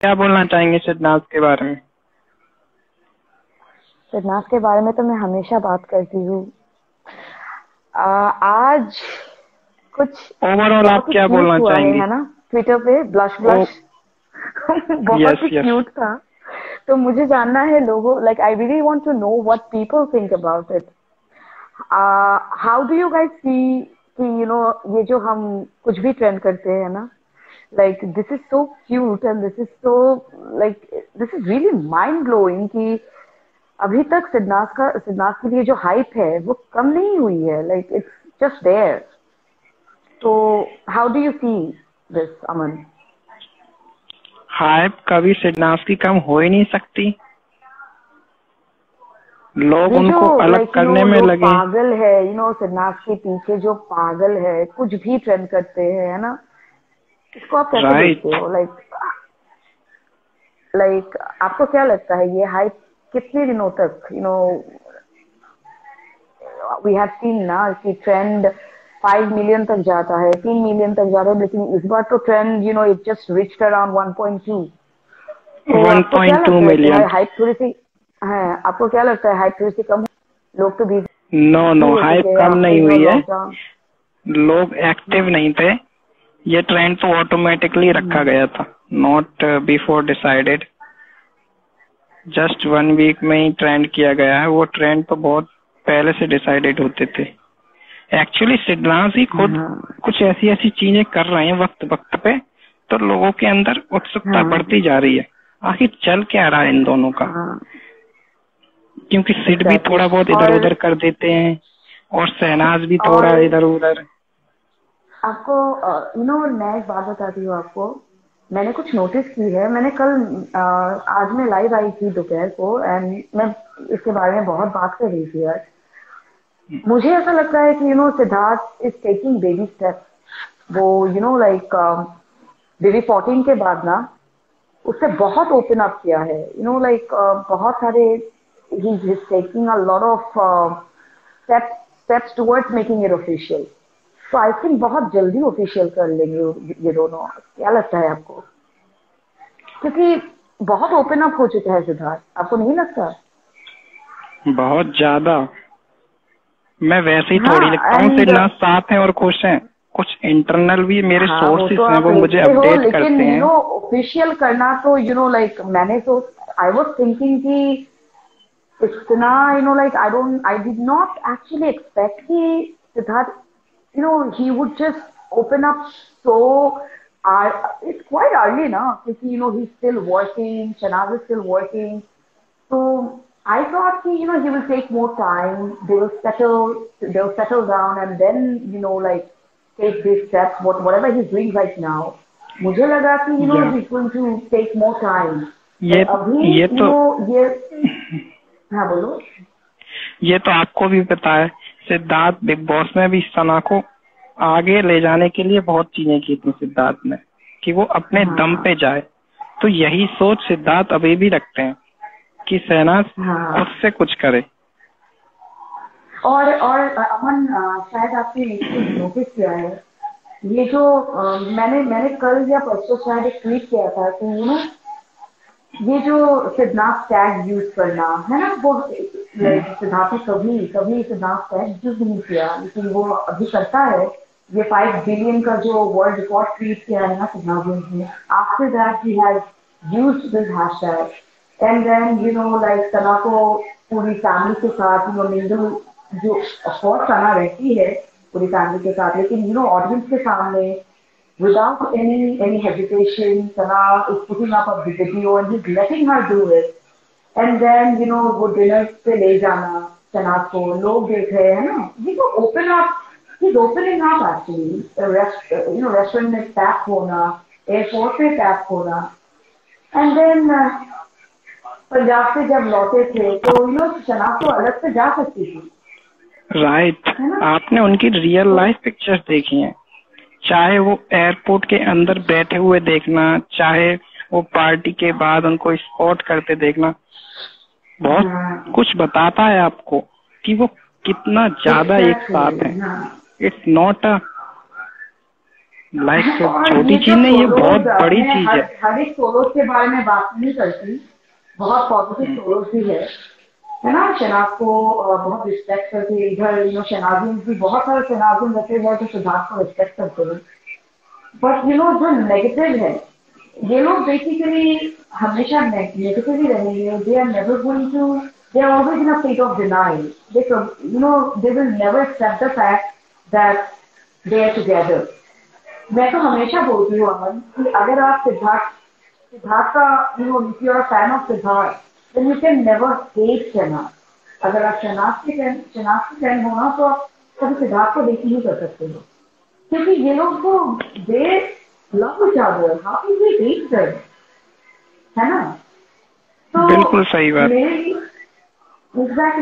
क्या बोलना चाहेंगे सिदनाज के बारे में? सिदनाज के बारे में तो मैं हमेशा बात करती हूँ। आज कुछ ओवरऑल आप क्या बोलना चाहेंगे? है ना, ट्विटर पे ब्लश बहुत ही क्यूट था, तो मुझे जानना है लोगों, like I really want to know what people think about it. How do you guys see कि यू नो ये जो हम कुछ भी ट्रेंड करते हैं ना, like this is so cute and this is so like this is really mind blowing कि अभी तक सिदनाज के लिए जो hype है वो कम नहीं हुई है, like it's just there। तो how do you see this, Aman? hype कभी सिदनाज की कम हो ही नहीं सकती। लोग उनको अलग करने में लगे। पागल है, you know, सिदनाज के पीछे जो पागल है, कुछ भी trend करते हैं ना, इसको आप कैसे देखते हो? लाइक आपको क्या लगता है ये हाइप कितने दिनों तक, you know, we have seen ना कि ट्रेंड 5 मिलियन तक जाता है, 3 मिलियन तक जाता है, लेकिन इस बार तो trend you know it just reached around 1.2 million. Hype थोड़ी सी है, आपको क्या लगता है हाइप थोड़ी सी कम? लोग तो भी नो हाइप कम नहीं हुई है, लोग एक्टिव नहीं थे। ये ट्रेंड तो ऑटोमेटिकली रखा गया था, not before decided, just 1 week में ही ट्रेंड किया गया है। वो ट्रेंड तो बहुत पहले से डिसाइडेड होते थे। एक्चुअली सिदनाज ही खुद कुछ ऐसी चीजें कर रहे हैं वक्त वक्त पे, तो लोगों के अंदर उत्सुकता बढ़ती जा रही है आखिर चल क्या रहा है इन दोनों का। क्योंकि सिद भी थोड़ा बहुत इधर उधर कर देते हैं और शहनाज भी थोड़ा इधर उधर। आपको यू नो मैं एक बात बताती हूँ आपको, मैंने कुछ नोटिस की है। मैंने कल आज मैं लाइव आई थी दोपहर को, एंड मैं इसके बारे में बहुत बात कर रही थी यार। मुझे ऐसा लगता है कि you know Siddharth is taking baby step. वो यू नो लाइक बेबी 14 के बाद ना उससे बहुत ओपन अप किया है, यू नो लाइक बहुत सारे ही is taking a lot of steps towards making it official. तो आई थिंक बहुत जल्दी ऑफिशियल कर लेंगे ये दोनों। क्या लगता है आपको? क्योंकि बहुत ओपन अप हो चुका है सिद्धार्थ, आपको नहीं लगता? बहुत ज्यादा। मैं वैसे ही थोड़ी लगता हूँ सिद्धार्थ साथ हैं और खुश हैं। कुछ इंटरनल भी मेरे सोर्सेस हैं वो मुझे अपडेट करते हैं। लेकिन यू नो ऑफिशियल करना तो यू नो लाइक मैंने तो आई वॉज थिंकिंग की इतना you know like I did not actually expect कि Siddharth you know he would just open up so it's quite early now because you know he's still working, Shehnaaz is still working, so I thought he you know he will take more time, they'll settle down and then you know like take these steps whatever he's doing right now. mujhe laga ki you know he's going to take more time. हाँ बोलो। ये तो आपको भी पता है Siddharth big boss में भी सना को आगे ले जाने के लिए बहुत चीजें की थी सिद्धार्थ ने कि वो अपने दम पे जाए। तो यही सोच सिद्धार्थ अभी भी रखते हैं कि शहनाज उससे कुछ करे। और अमन शायद आपने नोटिस किया है ये जो मैंने कल या परसों शायद एक ट्वीट किया था कि यू नो ये जो सिद्धार्थ टैग यूज करना है ना, वो सिद्धार्थ ने कभी सिद्धार्थ टैग यूज नहीं किया, लेकिन वो अभी करता है। ये 5 बिलियन का जो वर्ल्ड रिकॉर्ड क्रिएट किया है ना सिद्धार्थ ने, after that he has used this hashtag and then you know like Sana को पूरी फैमिली के साथ यू नो मिंगल, जो अफकोर्स सना रहती है पूरी फैमिली के साथ, लेकिन यू नो ऑडियंस के सामने without any hesitation Sana is putting up a video and he's letting her do it, and then you know वो dinner पे ले जाना Sana को, लोग देख रहे हैं ना, he's opening up actually, you know restaurant में tap होना, airport पे tap होना, and then पंजाब से जब लौटे थे तो you know Sana को अलग से जा सकती थी, right? आपने उनकी real life pictures देखी हैं, चाहे वो एयरपोर्ट के अंदर बैठे हुए देखना, चाहे वो पार्टी के बाद उनको स्पॉट करते देखना, बहुत कुछ बताता है आपको कि वो कितना ज्यादा एक साथ है। इट्स नॉट अ लाइफ से छोटी चीज नहीं, ये बहुत बड़ी चीज है। हर एक सोलोज के बारे में बात नहीं करती, बहुत पॉजिटिव सोलोज भी है ना। शहनाज को बहुत रिस्पेक्ट करती है, इधर यू नो शहनाज भी बहुत सारे शहनाज रखे हुए जो सिद्धार्थ को रिस्पेक्ट करते हैं। बट यू नो जो नेगेटिव है, ये लोग बेसिकली हमेशा नेगेटिव ही रहेंगे। They are never going to, they are always in a state of denial. They you know they will never accept the fact that they are together. मैं तो हमेशा बोलती हूँ अमन कि अगर आप सिद्धार्थ का you know if you are fan of Siddharth then you can never hate Shehnaaz. अगर आप शहनाज के फैन हो ना तो आप कभी सिद्धार्थ को देख नहीं कर सकते हो, क्योंकि ये लोग तो they love each other, how can they hate them, है ना। तो बिल्कुल सही बात,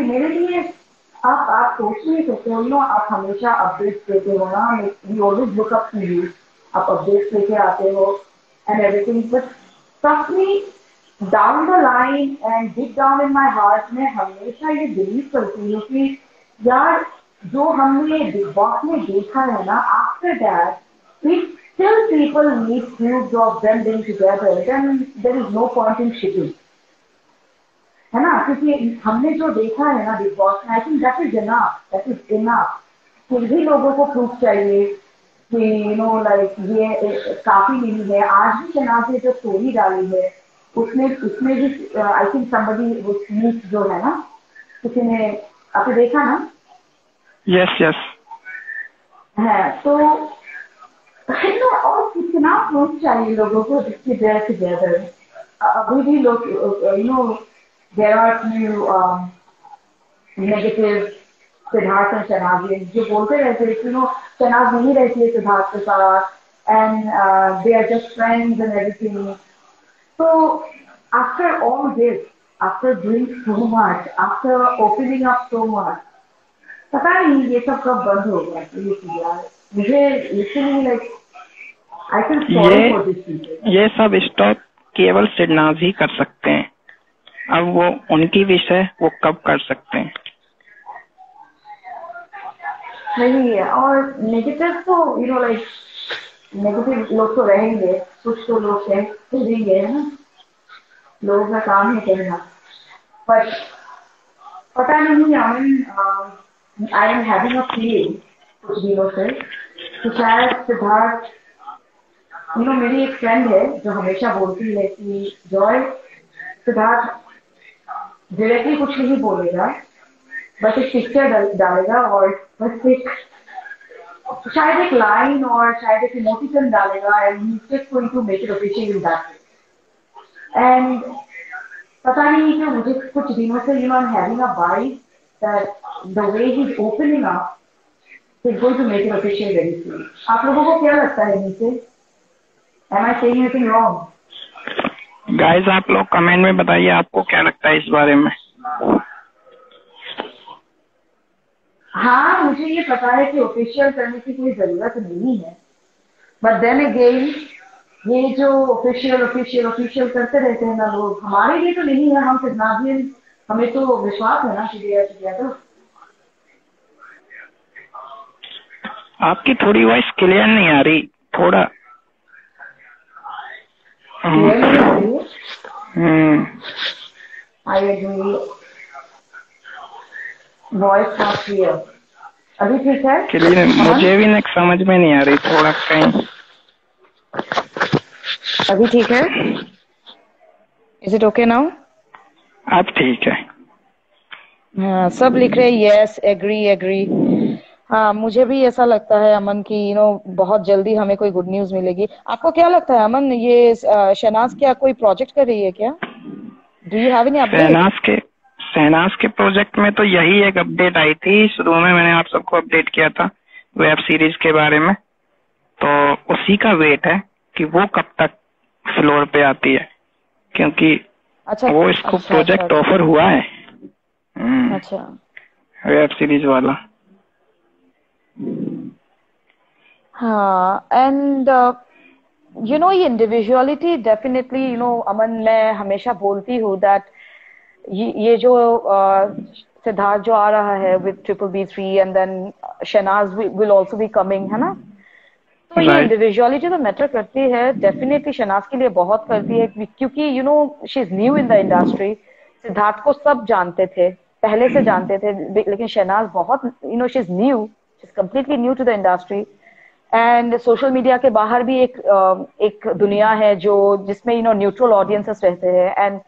मेरे लिए आप सोच नहीं सकते हो ना। आप हमेशा अपडेट्स लेते हो ना, we always look up to you, आप अपडेट्स लेके आते हो and everything. But trust me, down the line and deep down in my heart में हमेशा ये बिलीव करती हूँ कि यार जो हमने बिग बॉस में देखा है ना, after that if still people need groups of them being together then there is no point in shipping, है ना। क्योंकि हमने जो देखा है ना बिग बॉस में, I think that is enough. फिर भी लोगों को प्रूफ चाहिए कि यू नो लाइक ये काफी नहीं है। आज भी शहनाज ने जो स्टोरी डाली है उसमें भी आई थिंक समबडी वो स्पीच जो है ना, किसी ने आपने देखा ना? यस है। तो और कितना प्रूफ चाहिए लोगों को जिसकी देर से ज्यादा है। अभी भी लोग you know there are few negative Sidharth and Shehnaaz जो बोलते रहते हैं, you know Shehnaaz नहीं रहती है सिद्धार्थ के साथ and they are just friends and everything. So after all this, after doing so much, after opening up so much, पता नहीं ये सब कब बंद होगा। यार मुझे literally like I feel sorry for this people. ये सब स्टॉप केवल सिद्धार्थ ही कर सकते हैं। अब वो उनकी विश है, वो कब कर सकते हैं नहीं है। और नेगेटिव तो यू नो लाइक नेगेटिव लोग तो रहेंगे, कुछ तो लोग हैं रहेंगे, है ना, लोगों का काम है कहना। बट पता नहीं, I am having a feeling कुछ दिनों से कि शायद सिद्धार्थ यू नो, मेरी एक फ्रेंड है जो हमेशा बोलती है कि जॉय सिद्धार्थ डायरेक्टली कुछ नहीं बोलेगा, बस एक पिक्चर डालेगा और बस शायद एक लाइन और शायद एक इमोटिकन डालेगा and he is going to make it official in that. And पता नहीं क्यों मुझे कुछ दिनों से you know I am having a vibe that the way he is opening up he is going to make it official very soon. आप लोगों को क्या लगता है नीचे? Am I saying anything wrong? Guys आप लोग कमेंट में बताइए आपको क्या लगता है इस बारे में। हाँ, मुझे ये पता है कि ऑफिशियल करने की कोई जरूरत नहीं है, बट देन अगेन ये जो ऑफिशियल करते रहते हैं ना लोग, हमारे लिए तो नहीं है। हम सिद्धार्थ, हमें तो विश्वास है ना कि आपकी थोड़ी वॉइस क्लियर नहीं आ रही, थोड़ा अभी ठीक है? मुझे भी समझ में नहीं आ रही थोड़ा कहीं। अभी ठीक है? Is it okay now? अब ठीक है। हाँ, सब लिख रहे यस, एग्री। हाँ, मुझे भी ऐसा लगता है अमन कि यू नो बहुत जल्दी हमें कोई गुड न्यूज मिलेगी। आपको क्या लगता है अमन, ये शहनाज क्या कोई प्रोजेक्ट कर रही है क्या? Do you have any update? Shehnaaz के प्रोजेक्ट में तो यही एक अपडेट आई थी शुरू में, मैंने आप सबको अपडेट किया था वेब सीरीज के बारे में। तो उसी का वेट है कि वो कब तक फ्लोर पे आती है, क्योंकि अच्छा, वो इसको अच्छा, प्रोजेक्ट ऑफर हुआ है अच्छा वेब सीरीज वाला। हाँ, एंड यू नो ये individuality definitely you know Aman, मैं हमेशा बोलती हूँ दैट ये जो सिद्धार्थ जो आ रहा है with triple B3 and then Shehnaaz will also be coming, है ना। तो ये इंडिविजुअलिटी तो मैटर करती है डेफिनेटली, शहनाज के लिए बहुत करती है क्योंकि you know she is new in the industry. Siddharth को सब जानते थे, पहले से जानते थे, लेकिन शहनाज बहुत you know she is new, she is completely new to the industry. And social media के बाहर भी एक दुनिया है जो जिसमें यू नो न्यूट्रल ऑडियंसेस रहते हैं, and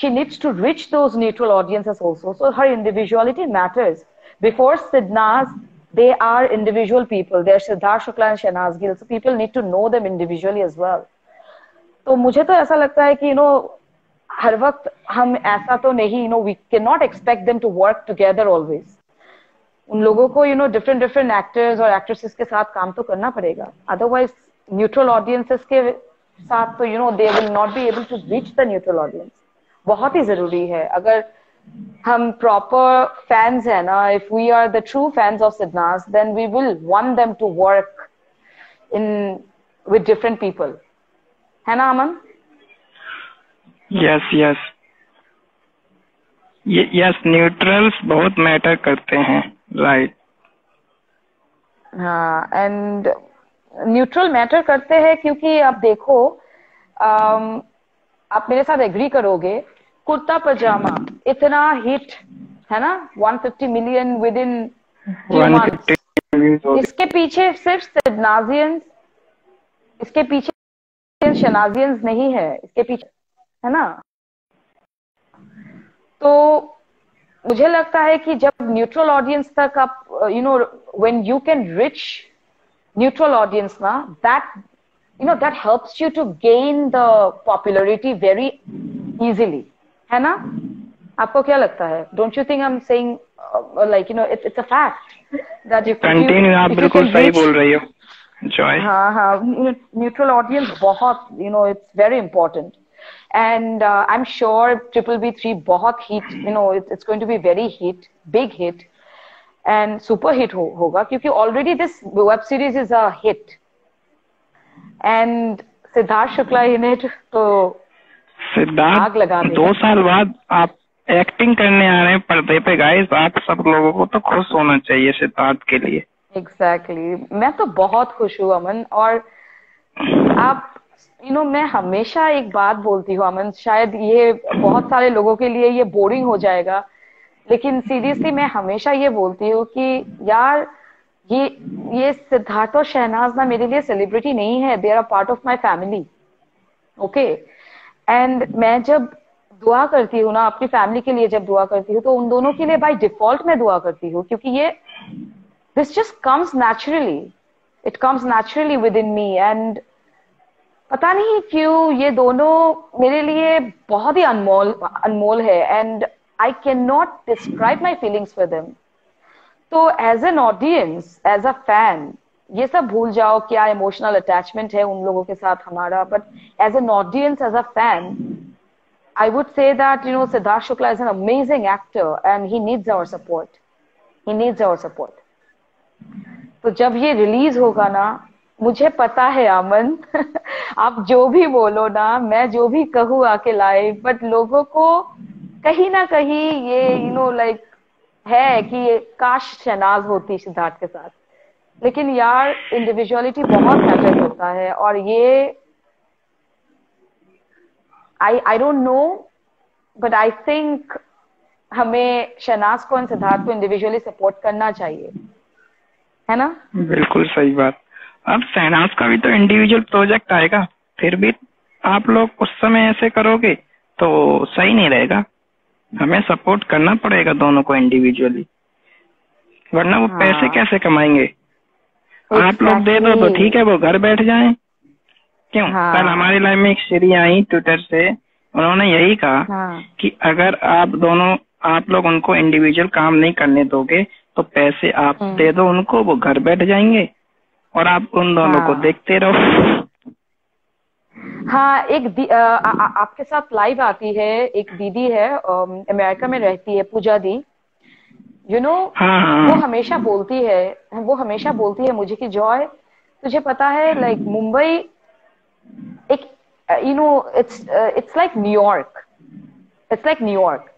she needs to reach those neutral audiences also. So her individuality matters. Before SidNaaz they are individual people, they are Sidharth Shukla and Shehnaaz Gill, so people need to know them individually as well। तो मुझे तो ऐसा लगता है कि you no हर वक्त हम ऐसा तो नहीं, you know we can not expect them to work together always. उन लोगों को you know different different actors और एक्ट्रेसेस के साथ काम तो करना पड़ेगा, अदरवाइज न्यूट्रल ऑडियंसेस के साथ तो you know they will not be able to reach the neutral audience. बहुत ही जरूरी है, अगर हम प्रॉपर फैंस है ना, if we are the true fans of SidNaaz then we will want them to work in with different people, है ना Aman? Yes yes yes, neutrals बहुत मैटर करते हैं, राइट। हाँ, एंड न्यूट्रल मैटर करते हैं क्योंकि आप देखो, आप मेरे साथ एग्री करोगे, कुर्ता पजामा इतना हिट है ना, 150 मिलियन विद इन 2 मंथ्स। इसके पीछे सिर्फ सिडनाजियंस, इसके पीछे शहनाजियंस नहीं है, इसके पीछे है ना। तो मुझे लगता है कि जब न्यूट्रल ऑडियंस तक आप you know when you can reach neutral audience ना, that you know that helps you to gain the popularity very easily, है ना? आपको क्या लगता है? Don't you think I am saying like you know it's a fact that you continue. आप बिल्कुल सही बोल रही हो जॉय। हाँ, न्यूट्रल ऑडियंस बहुत you know it's very important, and I am sure Triple B 3 बहुत hit, you know it's going to be very hit, big hit and super hit होगा क्योंकि already this web series is a hit, and Siddharth Shukla in it. तो सिद्धार्थ 2 साल बाद आप acting करने आ रहे हैं पर्दे पे, गाइस आप सब लोगों को तो खुश होना चाहिए सिद्धार्थ के लिए। एग्जैक्टली, मैं तो बहुत खुश हूँ अमन। और आप यू नो मैं हमेशा एक बात बोलती हूँ अमन, शायद ये बहुत सारे लोगों के लिए ये बोरिंग हो जाएगा, लेकिन सीरियसली मैं हमेशा ये बोलती हूँ कि यार ये सिद्धार्थ और शहनाज ना मेरे लिए सेलिब्रिटी नहीं है, they are part of my family, okay. And मैं जब दुआ करती हूँ ना अपनी फैमिली के लिए, जब दुआ करती हूँ तो उन दोनों के लिए बाय डिफॉल्ट मैं दुआ करती हूँ, क्योंकि ये this just comes naturally, it comes naturally within me. And पता नहीं क्यों ये दोनों मेरे लिए बहुत ही अनमोल है, and I can not describe my feelings for them. तो as an audience, as a fan, ये सब भूल जाओ क्या इमोशनल अटैचमेंट है उन लोगों के साथ हमारा, but as an audience, as a fan, I would say that you know Siddharth Shukla is an amazing actor and he needs our support, he needs our support. तो जब ये रिलीज होगा ना, मुझे पता है अमन आप जो भी बोलो ना, मैं जो भी कहूँ आके लाइव, बट लोगों को कहीं ना कहीं ये यू नो लाइक है कि काश शहनाज होती सिद्धार्थ के साथ, लेकिन यार इंडिविजुअलिटी बहुत मैटर होता है। और ये I don't know, but I think हमें शहनाज को और सिद्धार्थ को इंडिविजुअली सपोर्ट करना चाहिए, है ना? बिल्कुल सही बात। अब शहनाज का भी तो इंडिविजुअल प्रोजेक्ट आएगा, फिर भी आप लोग उस समय ऐसे करोगे तो सही नहीं रहेगा, हमें सपोर्ट करना पड़ेगा दोनों को इंडिविजुअली, वरना वो पैसे कैसे कमाएंगे? आप लोग दे दो तो ठीक है, वो घर बैठ जाएं, क्यों? कल हमारी लाइफ में एक सीरी आई ट्विटर से, उन्होंने यही कहा कि अगर आप लोग उनको इंडिविजुअल काम नहीं करने दोगे तो पैसे आप दे दो उनको, वो घर बैठ जाएंगे और आप उन दोनों को देखते रहो। हाँ, एक आपके साथ लाइव आती है एक दीदी है, अमेरिका में रहती है, पूजा दी, यू नो वो हमेशा बोलती है मुझे कि जॉय तुझे पता है लाइक मुंबई एक you know it's like New York, it's like New York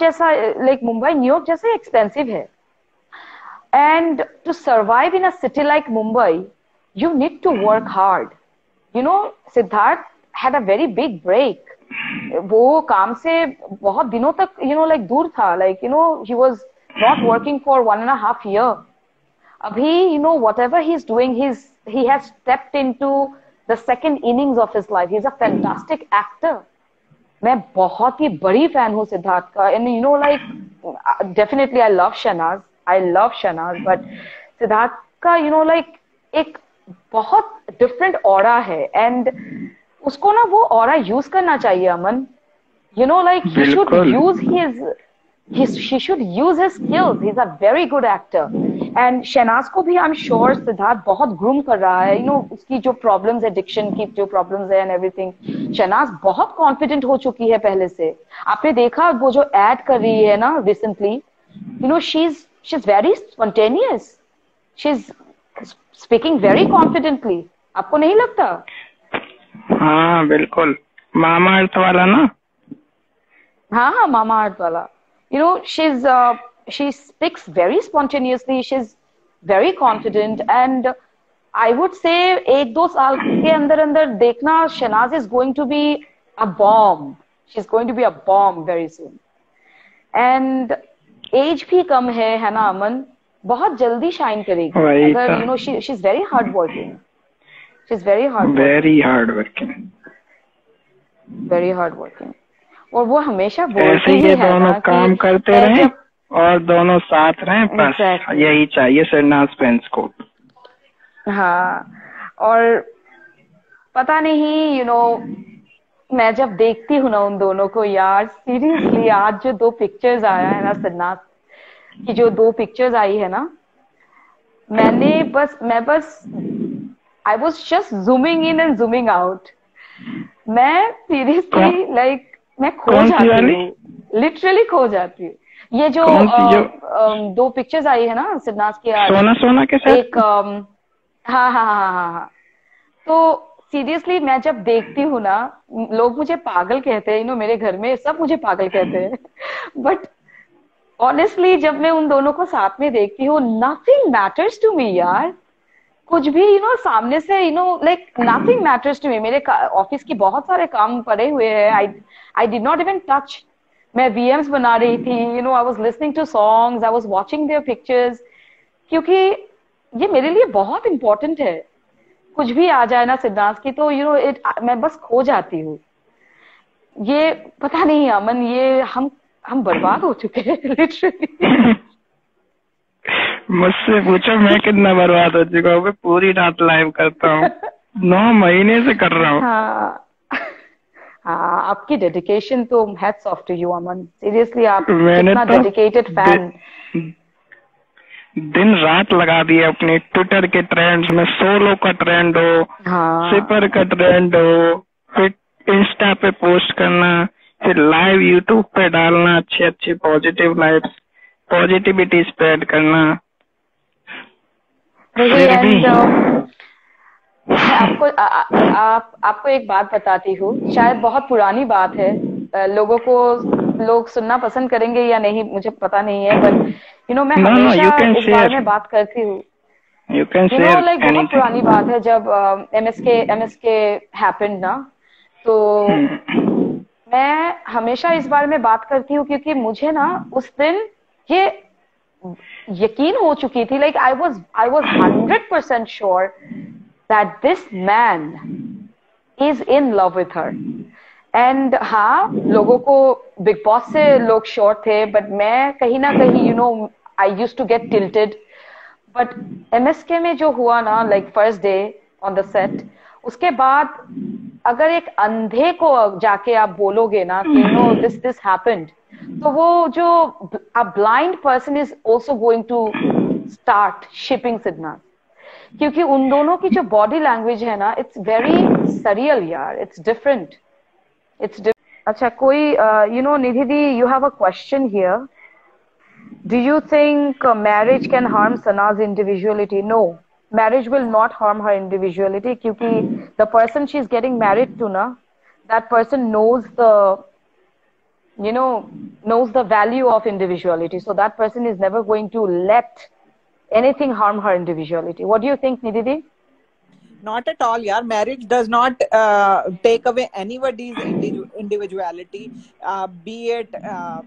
जैसा, लाइक मुंबई न्यूयॉर्क जैसा एक्सपेंसिव है, and to survive in a city like Mumbai you need to work hard. You know, Sidharth had a very big break. वो काम से बहुत दिनों तक दूर था. He was not working for 1.5 years. Abhi, whatever he's doing, he has stepped into the second innings of his life. He's a fantastic actor. मैं बहुत ही बड़ी फैन हूँ सिद्धार्थ का. And definitely I love Shehnaaz. I love Shehnaaz. But Siddharth का एक बहुत different aura है. And उसको ना वो aura use करना चाहिए अमन. He should use his skills. He's a very good actor. And Shehnaaz को भी I'm sure सिद्धार्थ बहुत groom कर रहा है. उसकी जो problems addiction की जो problems है and everything. Shehnaaz बहुत confident हो चुकी है पहले से. आपने देखा वो जो ad कर रही है ना recently. She's very spontaneous. She's speaking very confidently. आपको नहीं लगता? हाँ बिल्कुल. मामा अर्थ वाला ना. हाँ मामा अर्थ वाला. She speaks very spontaneously. She's very confident, and I would say 1-2 years के अंदर देखना Shehnaaz is going to be a bomb. She's going to be a bomb very soon. And age भी कम है ना अमन. बहुत जल्दी shine करेगी. अगर she's very hardworking. She's very hardworking. Very hardworking. Very hardworking. और वो हमेशा बोलती ही है दोनों काम करते रहें और दोनों साथ रहें. बस यही चाहिए सिडनाज फैंस को. हाँ. और पता नहीं मैं जब देखती हूँ ना उन दोनों को यार सीरियसली. आज जो 2 pictures आया है ना सिडनाज की जो 2 pictures आई है ना मैं बस I was just zooming in and zooming out. मैं seriously मैं खो जाती हूँ. लिटरली खो जाती हूँ. ये जो 2 pictures आई है ना सिडनाज की सोना के साथ एक हाँ. तो सीरियसली मैं जब देखती हूँ ना लोग मुझे पागल कहते हैं. मेरे घर में सब मुझे पागल कहते हैं. बट ऑनेस्टली जब मैं उन दोनों को साथ में देखती हूँ नथिंग मैटर्स टू मी यार. कुछ भी सामने से नथिंग मैटर्स टू मी. मेरे ऑफिस की बहुत सारे काम पड़े हुए हैं. I did not even touch. मैं VMs बना रही थी. I was listening to songs. I was watching their pictures. क्योंकि ये मेरे लिए बहुत important है. कुछ भी आ जाए ना सिद्धांत की तो मैं बस खो जाती हूँ. ये पता नहीं अमन ये हम बर्बाद हो चुके हैं literally. मुझसे पूछो मैं कितना बर्बाद हो चुका हूँ. मैं पूरी रात लाइव करता हूँ. 9 महीने से कर रहा हूँ. हाँ आपकी डेडिकेशन तो hats off to you Aman. Seriously आप इतना डेडिकेटेड फैन. दिन रात लगा दिए अपने ट्विटर के ट्रेंड्स में. सोलो का ट्रेंड हो सिपर का ट्रेंड हो फिर इंस्टा पे पोस्ट करना फिर लाइव यूट्यूब पे डालना. अच्छे अच्छे पॉजिटिव लाइफ पॉजिटिविटी स्प्रेड करना. आपको एक बात बताती हूँ. शायद बहुत पुरानी बात है. लोग सुनना पसंद करेंगे या नहीं मुझे पता नहीं है. बट मैं हमेशा इस बारे में बात करती हूँ. बहुत पुरानी बात है. जब MSK हैपेंड ना तो मैं हमेशा इस बारे में बात करती हूँ क्योंकि मुझे ना उस दिन ये यकीन हो चुकी थी. I was 100% sure that this man is in love with her. And हाँ लोगों को Big Boss से लोग श्योर थे. बट मैं कहीं ना कहीं I used to get tilted. But MSK में जो हुआ ना first day on the set उसके बाद अगर एक अंधे को जाके आप बोलोगे ना कि this happened तो वो जो a blind person is also going to start shipping SidNaaz. क्योंकि उन दोनों की जो बॉडी लैंग्वेज है ना इट्स वेरी सरियल यार. It's different. अच्छा कोई Nidhi di you have a question here. Do you think marriage can harm SidNaaz individuality? No marriage will not harm her individuality क्योंकि the person she is getting married to ना that person knows the value of individuality. So that person is never going to let anything harm her individuality. What do you think, Nidhi? Not at all, yaar. Marriage does not take away anybody's individuality. Be it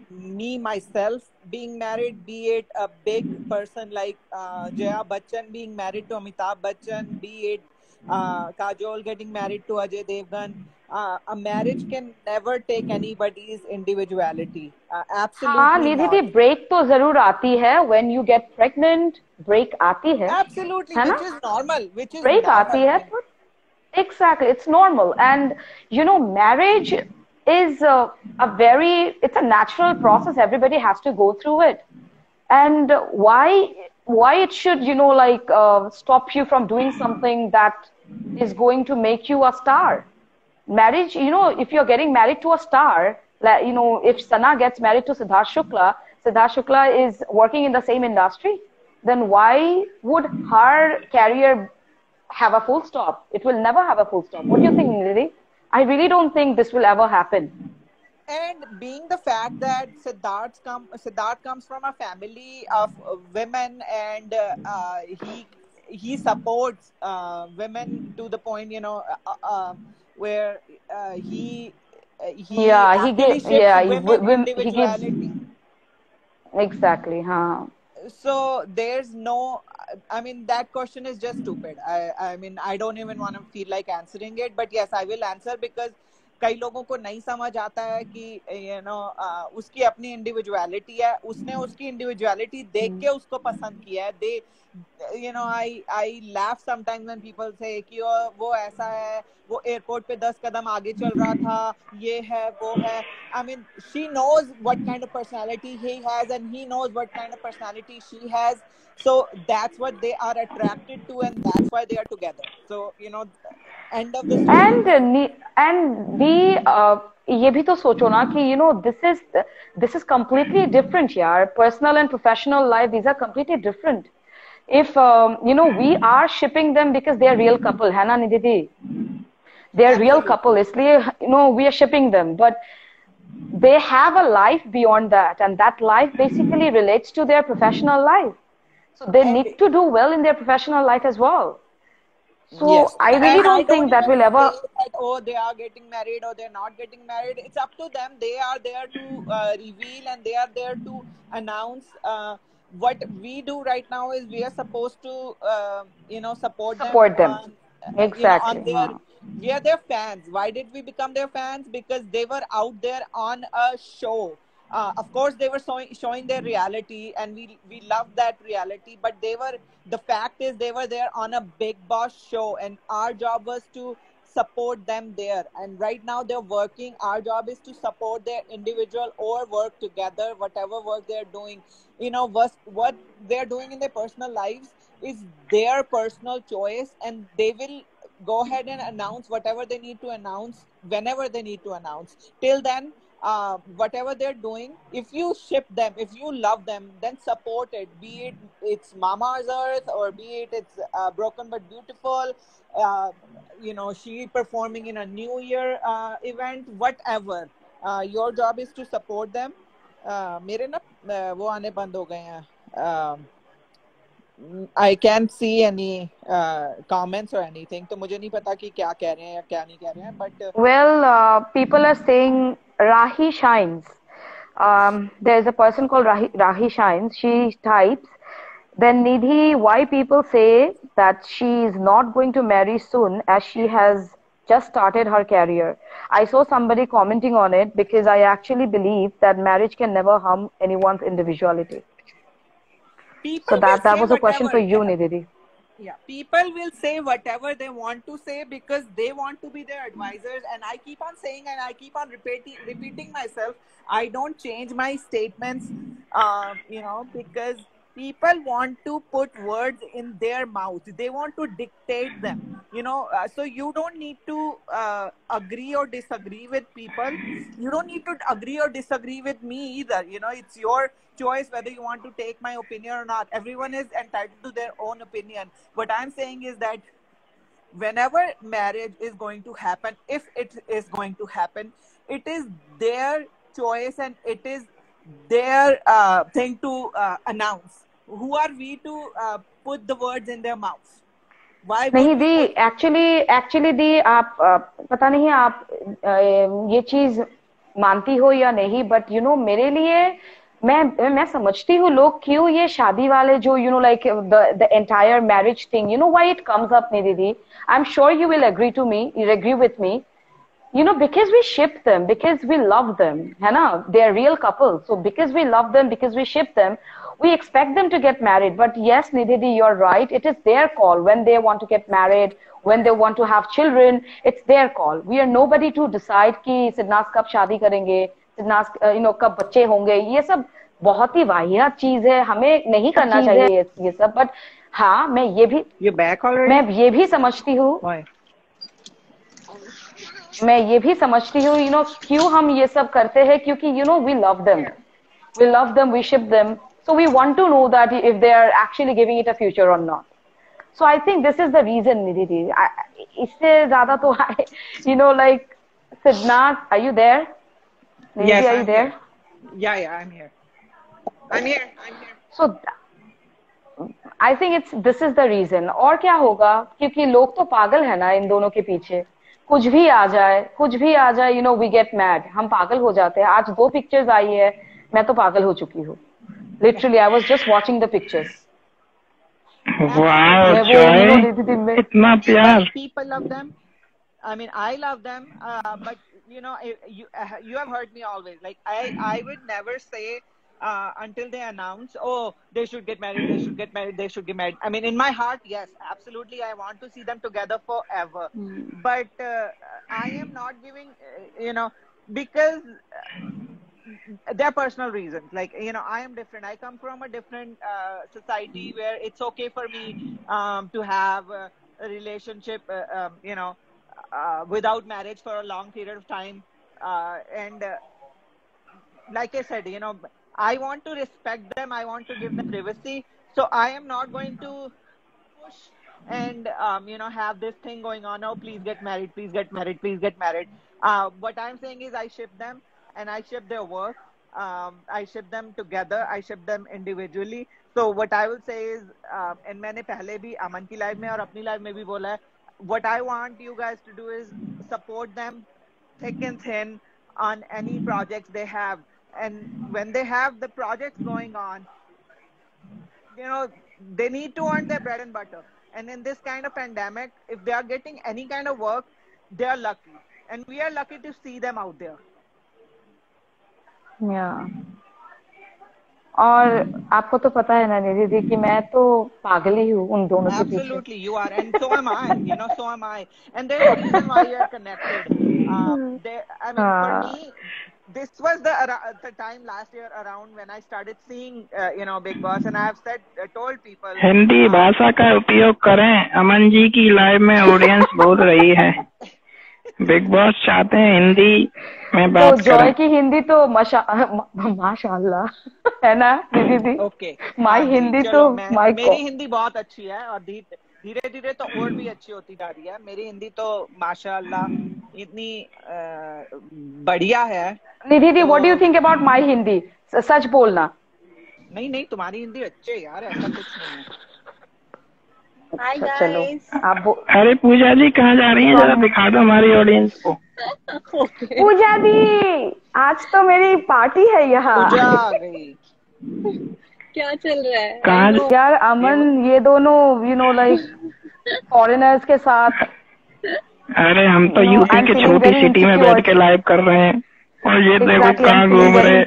me, myself being married, be it a big person like Jaya Bachchan being married to Amitabh Bachchan, be it Kajol getting married to Ajay Devgan. A marriage can never take anybody's individuality. Absolutely. हाँ निधि break तो जरूर आती है. When you get pregnant, break आती है. Absolutely, which is normal. Which is break आती है. Exactly, it's normal. And you know, marriage is it's a natural process. Everybody has to go through it. And why it should, you know, like stop you from doing something that is going to make you a star. Marriage, you know, if you're getting married to a star, like, you know, if Sana gets married to Sidharth Shukla is working in the same industry, then why would her career have a full stop? It will never have a full stop. What do you think, Nidhi? I really don't think this will ever happen. And being the fact that Sidharth comes from a family of women, and he supports women to the point, you know, where he gives exactly, huh? So there's no, I mean, that question is just stupid. I mean, I don't even want to feel like answering it, but yes, I will answer, because कई लोगों को नहीं समझ आता है कि you know, उसकी अपनी इंडिविजुअलिटी है, उसने उसकी इंडिविजुअलिटी देख के उसको पसंद किया है. They you know I laugh sometimes when people say कि वो ऐसा है, वो एयरपोर्ट पे 10 कदम आगे चल रहा था, ये है वो है. I mean, she knows what kind of personality he has and he knows what kind of personality she has. So that's what they are attracted to and that's why they are together. So you know end of the story. And ये भी तो सोचो ना कि you know, this is completely different यार. Personal and professional life, these are completely different. If you know, we are shipping them because they are real couple, है ना निधि? They are real couple, इसलिए you know we are shipping them. But they have a life beyond that, and that life basically relates to their professional life. So they need to do well in their professional life as well. So yes. I really don't think that will ever. That, oh, they are getting married or they are not getting married. It's up to them. They are there to reveal, and they are there to announce. What we do right now is we are supposed to, you know, support them. Exactly. You know, we are their fans. Why did we become their fans? Because they were out there on a show. Of course, they were showing their reality, and we love that reality. But the fact is they were there on a Big Boss show, and our job was to support them there. And right now they're working. Our job is to support their individual or work together, whatever work they're doing. You know, what they're doing in their personal lives is their personal choice, and they will go ahead and announce whatever they need to announce, whenever they need to announce. Till then, whatever they're doing, if you ship them, if you love them, then support it. Be it it's Mama's Earth, or be it it's Broken But Beautiful, you know, she performing in a New Year event, whatever. Your job is to support them. मेरे ना वो आने बंद हो गए हैं. I can't see any comments or anything. तो मुझे नहीं पता कि क्या कह रहे हैं या क्या नहीं कह रहे हैं. But well, people are saying Rahi Shines. There's a person called Rahi Shines. She types, then Nidhi, why people say that she is not going to marry soon as she has just started her career. I saw somebody commenting on it, because I actually believe that marriage can never harm anyone's individuality. People, so that was a question for you, Nidhi. Yeah, people will say whatever they want to say because they want to be their advisors. And I keep on saying, and I keep on repeating myself, I don't change my statements, you know, because people want to put words in their mouth. They want to dictate them, you know. So you don't need to agree or disagree with people. You don't need to agree or disagree with me either. You know, it's your choice whether you want to take my opinion or not. Everyone is entitled to their own opinion. What I'm saying is that whenever marriage is going to happen, if it is going to happen, it is their choice and it is their thing to announce. Who are we to put the words in their mouths? नहीं दी, actually the आप पता नहीं आप ये चीज मानती हो या नहीं, बट यू नो मेरे लिए मैं समझती हूँ लोग क्यों ये शादी वाले जो you know like the entire marriage thing, you know why it comes up Nidhi di, I am sure you will agree to me, you agree with me, you know, because we ship them, because we love them, hai na, they are real couples, so because we love them, because we ship them, we expect them to get married. But yes, Nidhi, you're right, it is their call when they want to get married, when they want to have children, it's their call. We are nobody to decide ki SidNaaz kab shaadi karenge, SidNaaz you know kab bacche honge, ye sab बहुत ही वाहियात चीज है, हमें नहीं करना चाहिए ये सब. बट हाँ मैं ये भी समझती हूँ, यू नो क्यों हम ये सब करते हैं, क्योंकि you know we love them we ship them, so we want to know that if they are actually giving it a future और not. So I think this is the reason Nidhi. इससे ज्यादा तो you know like SidNaaz, are you there? Yes, are you there? Yeah, I'm here. So I think this is the reason. और क्या होगा, क्योंकि लोग तो पागल है ना इन दोनों के पीछे, कुछ भी आ जाए you know we get mad, हम पागल हो जाते हैं. आज 2 पिक्चर्स आई है, मैं तो पागल हो चुकी हूँ literally, I was just watching the pictures. Wow Joy, इतना प्यार. People love them, I mean I love them, but you know you have heard me always like I would never say until they announce, oh, they should get married. I mean, in my heart, yes, absolutely, I want to see them together forever. But I am not giving, you know, because their personal reasons. Like, you know, I am different. I come from a different society where it's okay for me to have a relationship, you know, without marriage for a long period of time. And like I said, you know, I want to respect them, I want to give them privacy, so I am not going to push and you know have this thing going on, oh please get married. What I am saying is I ship them and I ship their work, I ship them together, I ship them individually. So what I will say is and maine pehle bhi Aman ki live mein aur apni live mein bhi bola hai, what I want you guys to do is support them thick and thin on any projects they have. And when they have the projects going on, you know, they need to earn their bread and butter. And in this kind of pandemic, if they are getting any kind of work, they are lucky. And we are lucky to see them out there. Yeah. और आपको तो पता है ना निधि जी कि मैं तो पागल ही हूँ उन दोनों के पीछे. Absolutely, you are, and so am I. You know, so am I. And there is a reason why you are connected. I mean, for me, this was the time last year around when I started seeing you know Big Boss, and I have said told people Hindi भाषा का उपयोग करें. अमन जी की live में audience बोल रही है, Big Boss चाहते हैं हिंदी में बात करें. तो जॉय की हिंदी तो माशाल्लाह है ना दीदी. ओके, माय हिंदी तो मेरी हिंदी बहुत अच्छी है और धीरे धीरे तो और भी अच्छी होती जा रही है. मेरी हिंदी तो माशाल्लाह इतनी बढ़िया है. Nidhi di, what do you think about my Hindi? सच बोलना. नहीं, तुम्हारी हिंदी अच्छी है यार, ऐसा कुछ नहीं है. Hi guys. अरे पूजा जी कहाँ जा रही हैं, जरा दिखा दो हमारी ऑडियंस को. पूजा दी, आज तो मेरी पार्टी है यहाँ. पूजा आ गई. क्या चल रहा है कहाँ यार अमन, ये दोनों यू नो लाइक फॉरेनर्स के साथ. अरे हम तो यूपी के छोटी सिटी में बैठ के लाइव कर रहे हैं और ये देखो कहाँ घूम रहे.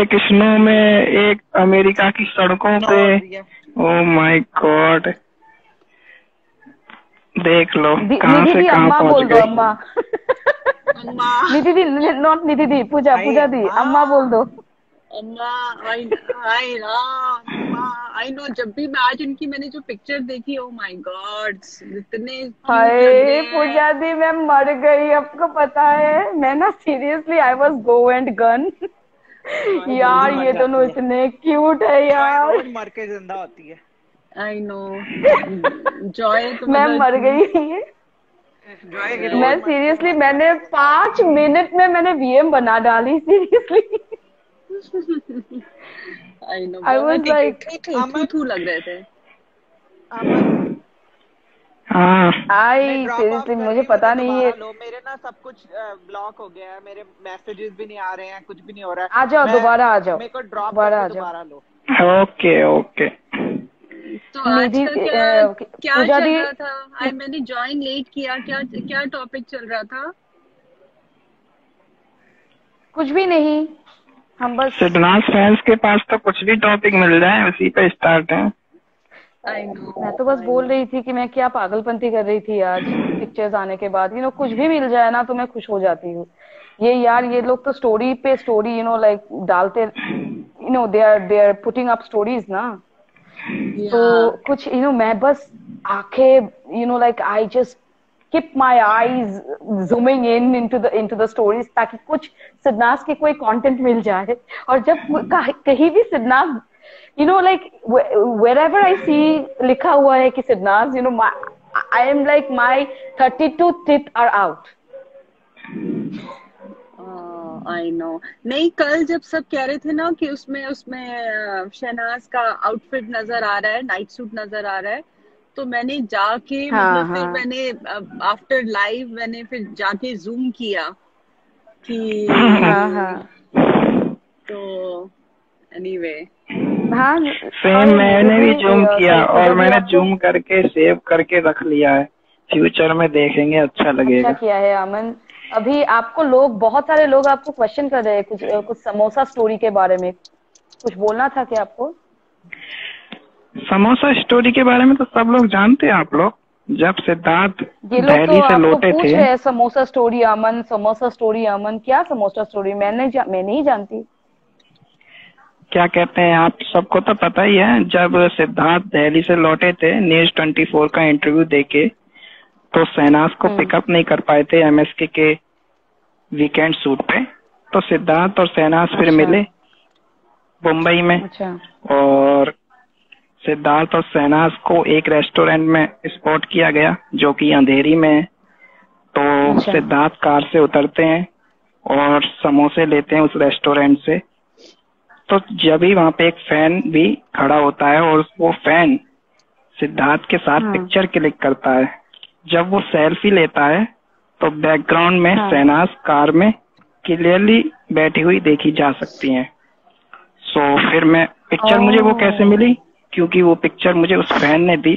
एक स्नो में, एक अमेरिका की सड़कों पे. ओह माय गॉड, देख लो कहाँ से कहाँ पहुँच गए. निधि दी, नॉट निधि दी, पूजा दी, अम्मा बोल दो. आई नो, जब भी मैं आज इनकी मैंने जो पिक्चर देखी, ओ माय गॉड इतने पूजा दी मैं मर गई. आपको पता है मैं ना seriously I was go and gone यार, ये दोनों इतने क्यूट है यार, मर के जिंदा होती है. आई नो जॉय, मैं मर गई. मैं सीरियसली मैंने 5 मिनट में मैंने वीएम बना डाली seriously. I know. I was like, थू लग रहे थे. अमन। आई सीरियसली मुझे पता नहीं है, मेरे ना सब कुछ ब्लॉक हो गया है, मेरे मैसेजेस भी नहीं आ रहे हैं, कुछ भी नहीं हो रहा है। आ जाओ दोबारा, आ जाओ, मेरे को ड्रॉप दोबारा, आ जाओ। Okay okay. तो आजकल क्या चल रहा था? आई मैंने ज्वाइन लेट किया, क्या क्या टॉपिक चल रहा था? कुछ भी नहीं, हम बस सिडनाज फैंस के पास तो कुछ भी टॉपिक मिल रहा है उसी पे स्टार्ट है। मैं तो बस बोल रही थी कि मैं क्या पागलपंती कर रही थी आज पिक्चर्स आने के बाद। यू नो कुछ भी मिल जाए ना तो मैं खुश हो जाती हूँ। ये यार ये लोग तो स्टोरी पे स्टोरी यू नो लाइक डालते, you know they are putting up stories ना। तो कुछ यू नो मैं बस आंखें you know like I just keep my eyes zooming in into the stories ताकि कुछ सिडनाज के कोई कंटेंट मिल जाए। और जब कहीं भी Sidnaaz you know like wherever I see लिखा हुआ है कि Sidnaaz you know I am like my 32 teeth are out। I know। नहीं कल जब सब कह रहे थे ना कि उसमें शहनाज का आउटफिट नजर आ रहा है, नाइट सूट नजर आ रहा है, तो मैंने जाके मतलब फिर मैंने आफ्टर लाइव मैंने फिर जाके जूम किया कि तो एनीवे सेम मैंने भी जूम किया और मैंने जूम करके सेव करके रख लिया है, फ्यूचर में देखेंगे, अच्छा लगेगा। अच्छा किया है अमन। अभी आपको लोग, बहुत सारे लोग आपको क्वेश्चन कर रहे हैं कुछ समोसा स्टोरी के बारे में, कुछ बोलना था क्या आपको? समोसा स्टोरी के बारे में तो सब लोग जानते हैं। आप लोग जब सिद्धार्थ दिल्ली से लौटे थे, समोसा स्टोरी अमन, समोसा स्टोरी अमन, क्या समोसा स्टोरी? मैं नहीं जानती क्या कहते हैं। आप सबको तो पता ही है, जब सिद्धार्थ दिल्ली से लौटे थे News 24 का इंटरव्यू देके, तो शहनाज को पिकअप नहीं कर पाए थे MSK के वीकेंड शूट पे। तो सिद्धार्थ और शहनाज फिर मिले मुंबई में, और सिद्धार्थ और शहनाज को एक रेस्टोरेंट में स्पॉट किया गया जो कि अंधेरी में है। तो सिद्धार्थ कार से उतरते हैं और समोसे लेते हैं उस रेस्टोरेंट से। तो जब ही वहाँ पे एक फैन भी खड़ा होता है और वो फैन सिद्धार्थ के साथ पिक्चर क्लिक करता है। जब वो सेल्फी लेता है तो बैकग्राउंड में शहनाज कार में क्लियरली बैठी हुई देखी जा सकती है। सो फिर मैं पिक्चर, मुझे वो कैसे मिली क्योंकि वो पिक्चर मुझे उस फैन ने दी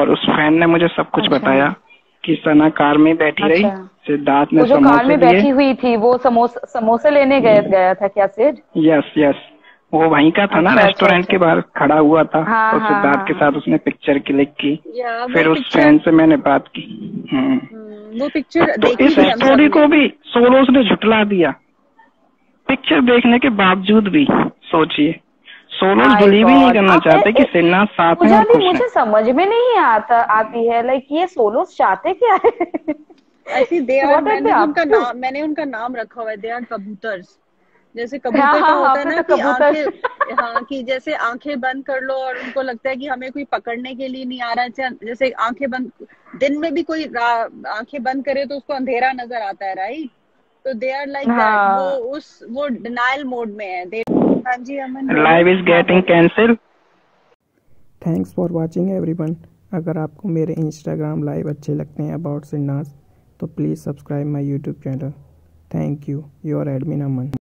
और उस फैन ने मुझे सब कुछ बताया कि सना कार में बैठी रही, सिद्धार्थ ने समोसे लिए। वो जो कार में बैठी हुई थी वो समोसे लेने गया था क्या सिड? यस वो वहीं का था ना, रेस्टोरेंट के बाहर खड़ा हुआ था। और सिद्धार्थ के साथ उसने पिक्चर क्लिक की, फिर उस फैन से मैंने बात की। वो पिक्चर तो इस स्टोरी को भी सोलोस ने झुटला दिया पिक्चर देखने के बावजूद भी। सोचिए सोलोज बिलीव ही नहीं करना चाहते कि सिडनाज साथ में खुश है। मुझे समझ में नहीं आती है लाइक ये सोलोज चाहते क्या है। मैंने उनका नाम रखा हुआ है दे आर कबूतर्स, जैसे कबूतर का होता है ना कि आंखें, कि जैसे आंखें बंद कर लो और उनको लगता है कि हमें कोई पकड़ने के लिए नहीं आ रहा। जैसे आंखें बंद, दिन में भी कोई आंखें बंद करे तो उसको अंधेरा नजर आता है, राइट? तो दे आर लाइक दैट, वो डिनायल मोड में है। Live is getting cancelled. Thanks for watching everyone. अगर आपको मेरे Instagram लाइव अच्छे लगते हैं अबाउट सिडनाज तो please subscribe my YouTube channel. Thank you, your admin Aman.